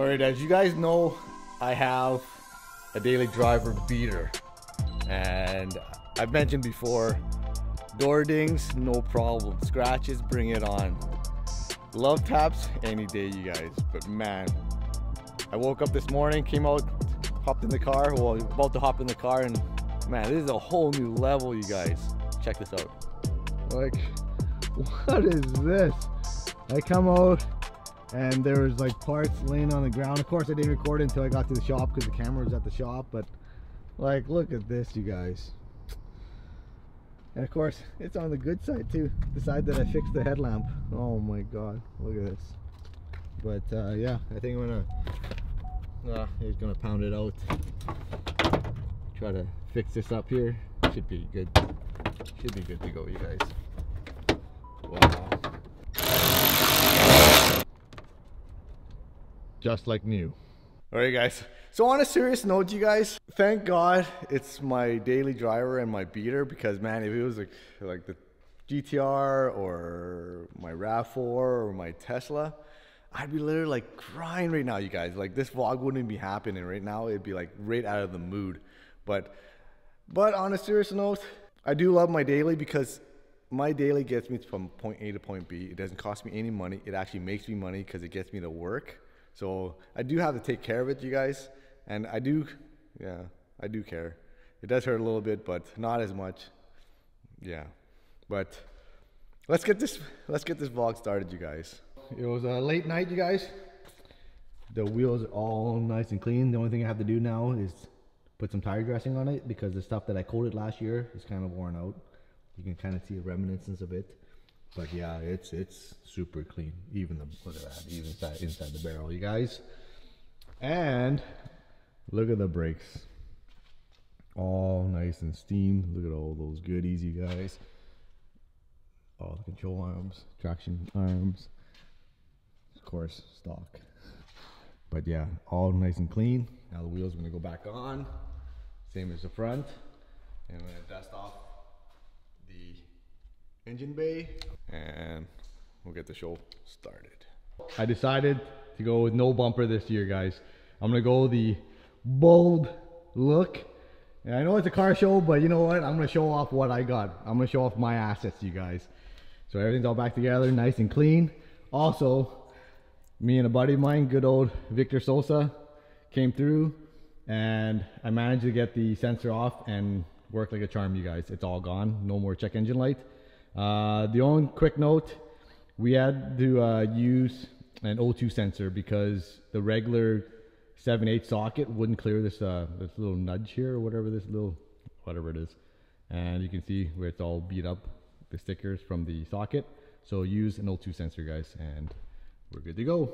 Alright, as you guys know, I have a daily driver beater, and I've mentioned before, door dings, no problem, scratches, bring it on, love taps any day, you guys. But man, I woke up this morning, came out, hopped in the car, well, about to hop in the car, and man, this is a whole new level, you guys. Check this out. Like, what is this? I come out and there was like parts laying on the ground. Of course I didn't record it until I got to the shop because the camera was at the shop, but like, look at this, you guys. And of course it's on the good side too, the side that I fixed the headlamp. Oh my god, look at this. But yeah, I think I'm gonna pound it out, try to fix this up here. Should be good, should be good to go, you guys. Wow, just like new. All right guys, so on a serious note, you guys, thank god it's my daily driver and my beater, because man, if it was like the GTR or my RAV4 or my Tesla, I'd be literally like crying right now, you guys. Like, this vlog wouldn't be happening right now, it'd be like right out of the mood. But on a serious note, I do love my daily, because my daily gets me from point A to point B. It doesn't cost me any money, it actually makes me money because it gets me to work. So I do have to take care of it, you guys, and I do, yeah, I do care. It does hurt a little bit, but not as much. Yeah, but let's get this vlog started, you guys. It was a late night, you guys. The wheels are all nice and clean. The only thing I have to do now is put some tire dressing on it, because the stuff that I coated last year is kind of worn out. You can kind of see the reminiscence of it. But yeah, it's super clean. Even the, look at that, even inside the barrel, you guys. And look at the brakes, all nice and steamed. Look at all those goodies, you guys. All the control arms, traction arms, of course, stock. But yeah, all nice and clean. Now the wheels are gonna go back on, same as the front. And I'm gonna dust off the engine bay and we'll get the show started. I decided to go with no bumper this year, guys. I'm gonna go the bold look, and I know it's a car show, but you know what, I'm gonna show off what I got. I'm gonna show off my assets, you guys. So everything's all back together, nice and clean. Also, me and a buddy of mine, good old Victor Sosa, came through and I managed to get the sensor off and work like a charm, you guys. It's all gone, no more check engine light. The only quick note, we had to use an O2 sensor because the regular 7/8 socket wouldn't clear this this little nudge here, or whatever this little, whatever it is. And you can see where it's all beat up, the stickers from the socket. So use an O2 sensor, guys, and we're good to go.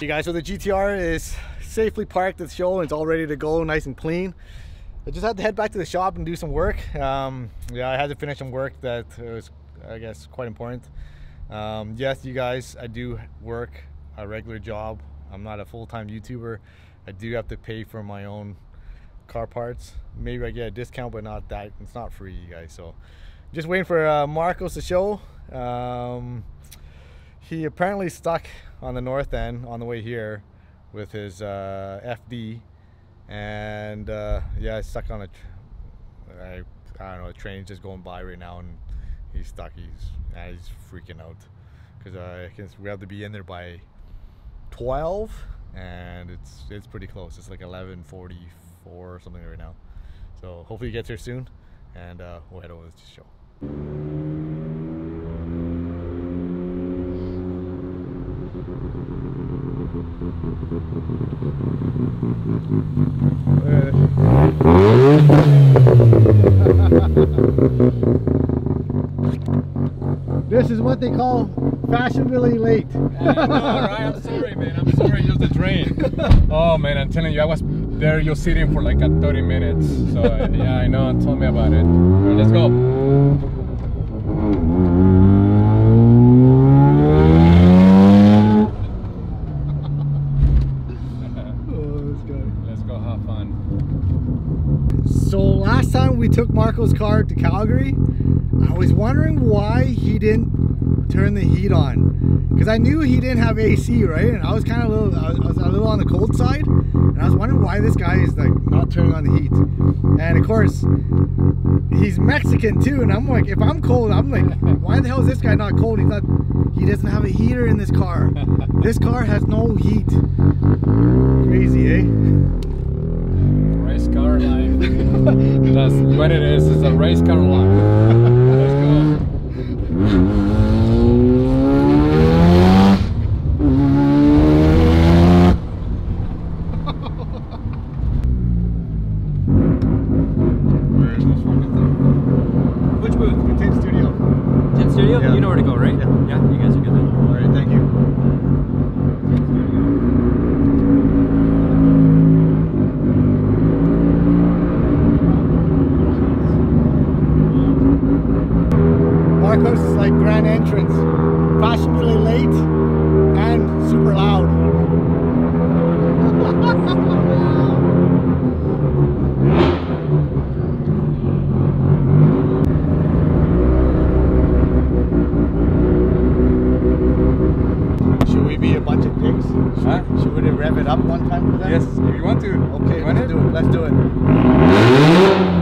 You guys, so the GTR is safely parked at the show and it's all ready to go, nice and clean. I just had to head back to the shop and do some work. Yeah, I had to finish some work that was, I guess, quite important. Yes, you guys, I do work a regular job. I'm not a full-time YouTuber. I do have to pay for my own car parts. Maybe I get a discount, but not that. It's not free, you guys. So just waiting for Marcos to show. He apparently stuck on the north end on the way here with his FD, and yeah, it's stuck on a I don't know, a train's just going by right now and he's stuck. He's freaking out because we have to be in there by 12 and it's pretty close. It's like 11:44 or something right now, so hopefully he gets here soon and we'll head over to the show. This is what they call fashionably late. Yeah, no, right? I'm sorry, man. I'm sorry, just the train. Oh, man, I'm telling you, I was there, you're sitting for like 30 minutes. So, yeah, I know. Tell me about it. Right, let's go. We took Marcos' car to Calgary. I was wondering why he didn't turn the heat on, because I knew he didn't have AC, right? And I was kind of a little, I was a little on the cold side, and I was wondering why this guy is like not turning on the heat. And of course, he's Mexican too, and I'm like, if I'm cold, I'm like, why the hell is this guy not cold? He's not. He doesn't have a heater in this car. This car has no heat. Crazy, eh? Race car life. That's what it is. It's a race car life. Let's go. Where is this one? Which booth? The Tin Studio. Tin Studio? Yeah. You know where to go, right? Yeah. Yeah, you guys are good then. All right, thank you. Tin Studio. Marcos is like grand entrance, fashionably late and super loud. Should we be a bunch of dicks? Huh? Should we rev it up one time for them? Yes, if you want to. Okay, let's do it.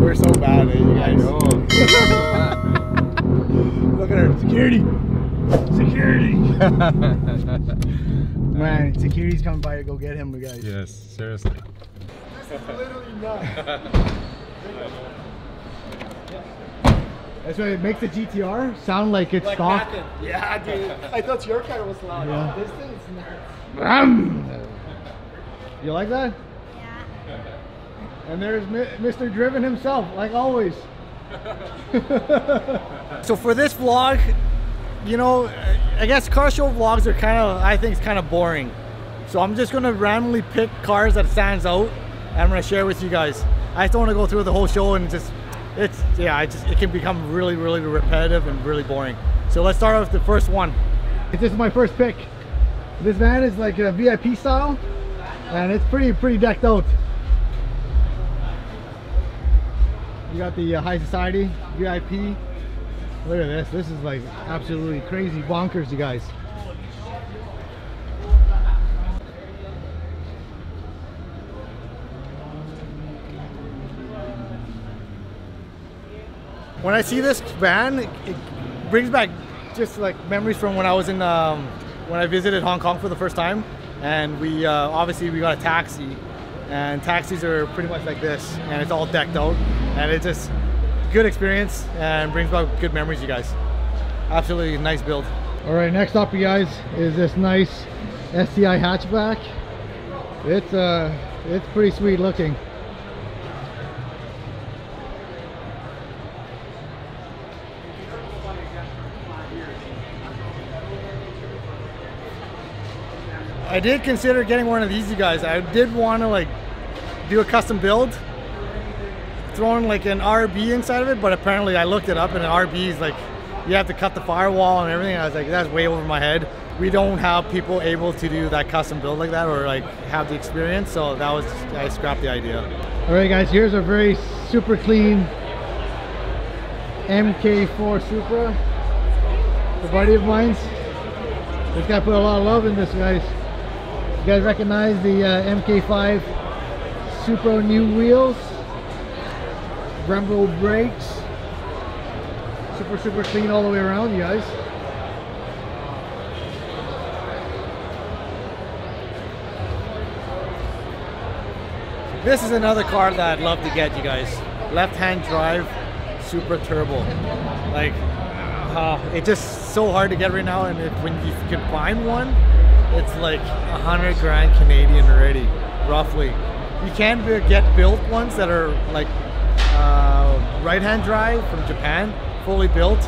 We're so bad, eh, you guys? Oh, so bad. Look at her. Security! Security! Man, security's coming by to go get him, you guys. Yes, seriously. This is literally nuts. That's why it makes the GTR sound like it's like stock. Nothing. Yeah, dude. I thought your car was loud. Yeah. This thing is nuts. You like that? Yeah. And there's Mr. Driven himself, like always. So for this vlog, you know, I guess car show vlogs are kind of, I think it's kind of boring. So I'm just going to randomly pick cars that stands out, and I'm going to share with you guys. I just don't want to go through the whole show and just, it's, yeah, it just, it can become really, really repetitive and really boring. So let's start off with the first one. This is my first pick. This van is like a VIP style, and it's pretty decked out. You got the high society, VIP. Look at this. This is like absolutely crazy bonkers, you guys. When I see this van, it brings back just like memories from when I was in, when I visited Hong Kong for the first time. And we, obviously we got a taxi, and taxis are pretty much like this, and it's all decked out. And it's just good experience and brings about good memories, you guys. Absolutely nice build. All right, next up, you guys, is this nice STI hatchback. It's pretty sweet looking. I did consider getting one of these, you guys. I did want to like do a custom build, throwing like an RB inside of it, but apparently I looked it up, and an RB is like, you have to cut the firewall and everything. I was like, that's way over my head. We don't have people able to do that custom build like that, or like have the experience. So that was, I scrapped the idea. All right, guys, here's a very super clean MK4 Supra. A buddy of mine's. This guy put a lot of love in this, guys. You guys recognize the MK5 Supra new wheels? Brembo brakes, super clean all the way around, you guys. This is another car that I'd love to get, you guys. Left-hand drive, super turbo. Like, it's just so hard to get right now, and when you can find one, it's like 100 grand Canadian already, roughly. You can get built ones that are like right-hand drive from Japan, fully built,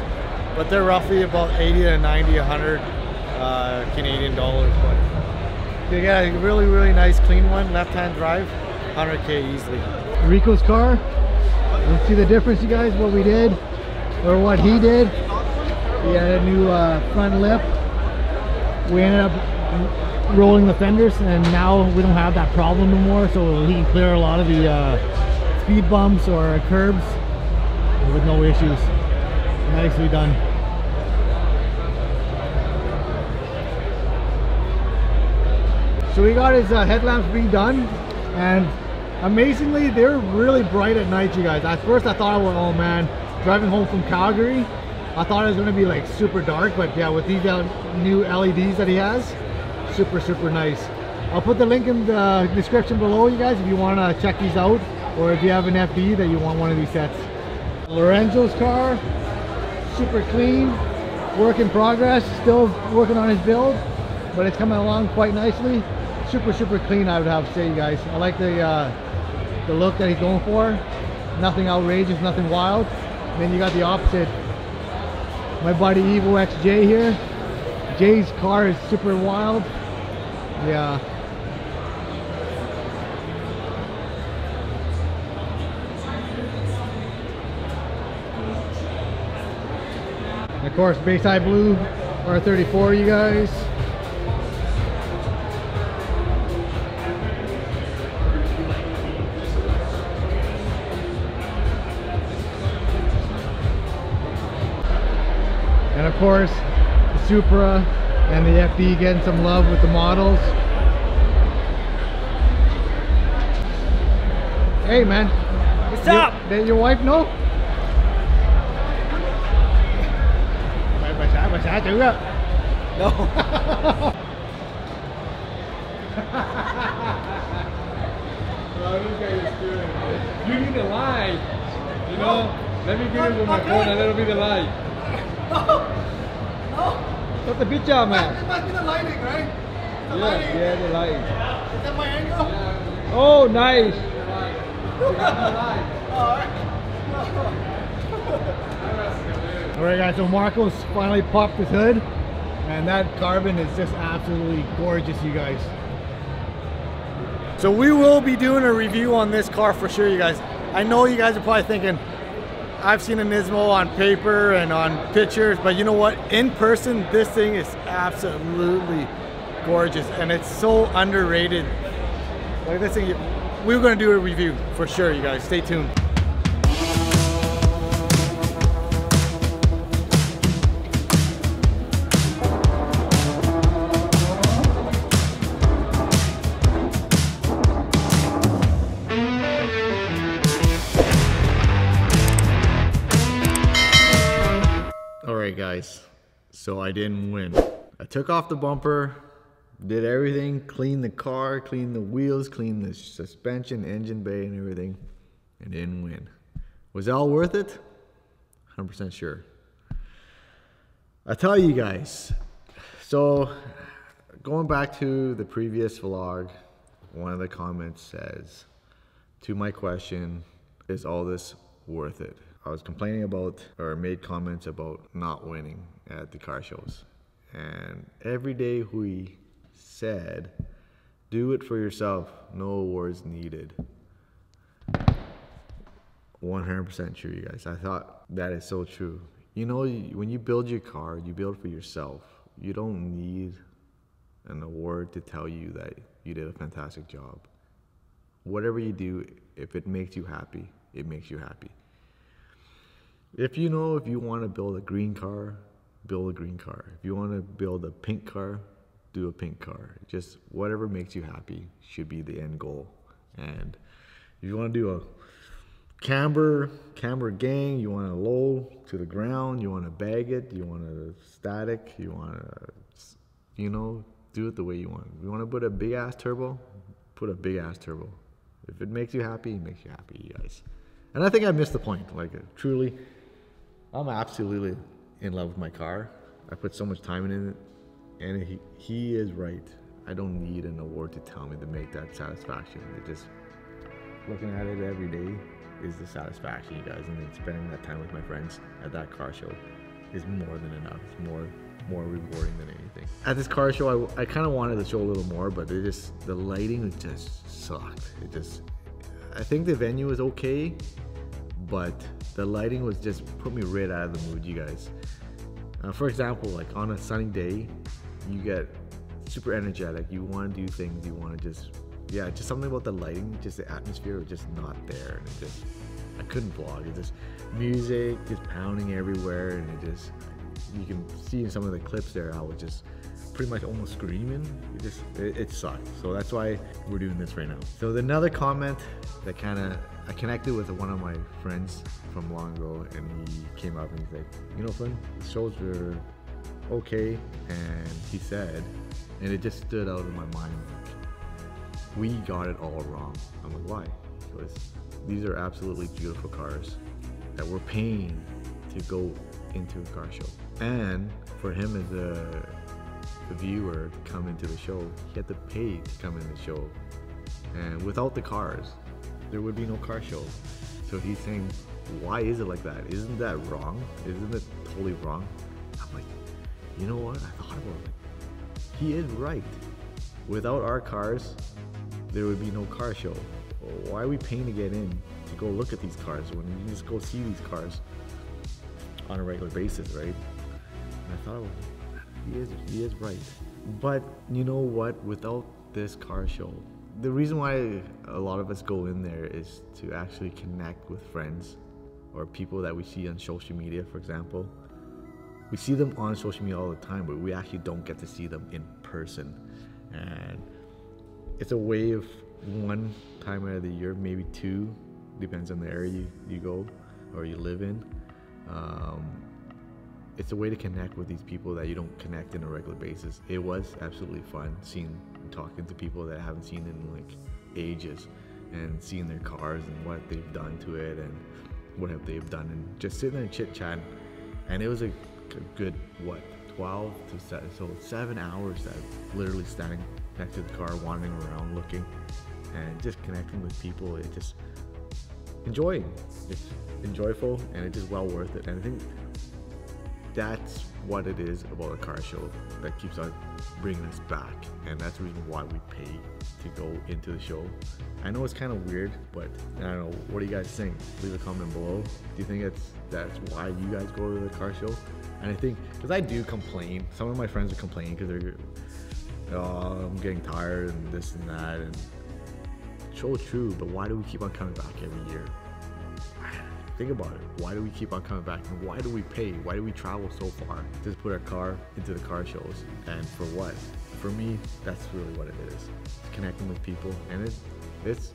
but they're roughly about 80 to 90, 100 Canadian dollars. But they got a really, really nice clean one, left-hand drive, 100K easily. Rico's car, let's see the difference, you guys, what we did, or what he did. He had a new front lip. We ended up rolling the fenders, and now we don't have that problem anymore, so he can clear a lot of the speed bumps or curbs with no issues. Nicely done. So he got his headlamps redone, and amazingly they're really bright at night, you guys. At first I thought, oh man, driving home from Calgary, I thought it was going to be like super dark, but yeah, with these new LEDs that he has, super, super nice. I'll put the link in the description below, you guys, if you want to check these out, or if you have an FD that you want one of these sets. Lorenzo's car, super clean, work in progress, still working on his build, but it's coming along quite nicely. Super, super clean, I would have to say, you guys. I like the look that he's going for. Nothing outrageous, nothing wild. And then you got the opposite. My buddy Evo XJ here. Jay's car is super wild. Yeah. And of course, Bathurst Blue R34, you guys. And of course, the Supra and the FD getting some love with the models. Hey man. What's up? Did your wife know? No. You need a light. You know, let me get it with my phone and it'll be the light. No! That's the picture, man. It must be the lighting, right? The lighting. Yeah, the lighting. Is that my angle? Yeah. Oh, nice! Alright guys, so Marcos finally popped his hood, and that carbon is just absolutely gorgeous, you guys. So we will be doing a review on this car for sure, you guys. I know you guys are probably thinking, I've seen a Nismo on paper and on pictures, but you know what? In person, this thing is absolutely gorgeous, and it's so underrated. Like this thing, we're gonna do a review for sure, you guys. Stay tuned. Guys, so I didn't win. I took off the bumper, did everything, cleaned the car, cleaned the wheels, cleaned the suspension, engine bay, and everything, and didn't win. Was it all worth it? 100% sure. I tell you guys, so going back to the previous vlog, one of the comments says, to my question, is all this worth it? I was complaining about, or made comments about, not winning at the car shows. And every day we said, do it for yourself, no awards needed. 100% true, you guys. I thought that is so true. You know, when you build your car, you build for yourself. You don't need an award to tell you that you did a fantastic job. Whatever you do, if it makes you happy, it makes you happy. If you know, if you want to build a green car, build a green car. If you want to build a pink car, do a pink car. Just whatever makes you happy should be the end goal. And if you want to do a camber gang, you want to low to the ground, you want to bag it, you want to static, you want to, you know, do it the way you want. If you want to put a big ass turbo, put a big ass turbo. If it makes you happy, it makes you happy, you guys. And I think I missed the point, like truly. I'm absolutely in love with my car. I put so much time in it, and he is right. I don't need an award to tell me to make that satisfaction. It just, looking at it every day, is the satisfaction, you guys, and then spending that time with my friends at that car show is more than enough. It's more rewarding than anything. At this car show, I kind of wanted to show a little more, but it just, the lighting just sucked. It just, I think the venue was okay, but the lighting was just put me right out of the mood, you guys. For example, like on a sunny day, you get super energetic, you want to do things, you want to just, yeah, just something about the lighting, just the atmosphere was just not there, and it just, I couldn't vlog. It just, music just pounding everywhere, and it just, you can see in some of the clips there how it just pretty much almost screaming. It just, it sucked. So that's why we're doing this right now. So another comment that kind of, I connected with one of my friends from long ago, and he came up and he's like, you know, Flynn, the shows were okay, and he said, and it just stood out in my mind, like, we got it all wrong. I'm like, why? Because these are absolutely beautiful cars that we're paying to go into a car show. And for him as a viewer to come into the show, he had to pay to come in the show. And without the cars, there would be no car show. So he's saying, why is it like that? Isn't that wrong? Isn't it totally wrong? I'm like, you know what? I thought about it. He is right. Without our cars, there would be no car show. Why are we paying to get in to go look at these cars when we can just go see these cars on a regular basis, right? And I thought, well, he is right. But you know what? Without this car show, the reason why a lot of us go in there is to actually connect with friends or people that we see on social media, for example. We see them on social media all the time, but we actually don't get to see them in person. And it's a way of one time out of the year, maybe two, depends on the area you go or you live in. It's a way to connect with these people that you don't connect on a regular basis. It was absolutely fun seeing and talking to people that I haven't seen in like ages, and seeing their cars and what they've done to it and what have they've done, and just sitting there and chit-chatting. And it was a good, what, 12 to 7, so 7 hours that literally standing next to the car, wandering around looking and just connecting with people. It just enjoying. It's enjoyable, and it's just well worth it. And I think that's what it is about a car show that keeps on bringing us back, and that's the reason why we pay to go into the show. I know it's kind of weird, but I don't know, what do you guys think? Leave a comment below. Do you think that's why you guys go to the car show? And I think, because I do complain, some of my friends are complaining because they're, oh, I'm getting tired and this and that, and so true, but why do we keep on coming back every year? Think about it. Why do we keep on coming back? And why do we pay? Why do we travel so far to put our car into the car shows? And for what? For me, that's really what it is. It's connecting with people, and it's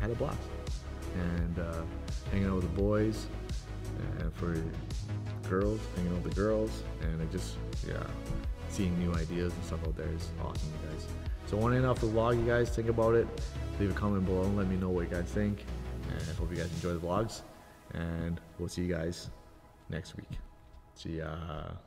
had a blast. And hanging out with the boys, and for girls, hanging out with the girls, and it just, yeah, seeing new ideas and stuff out there is awesome, you guys. So I want to end off the vlog, you guys. Think about it. Leave a comment below and let me know what you guys think. And I hope you guys enjoy the vlogs, and we'll see you guys next week. See ya.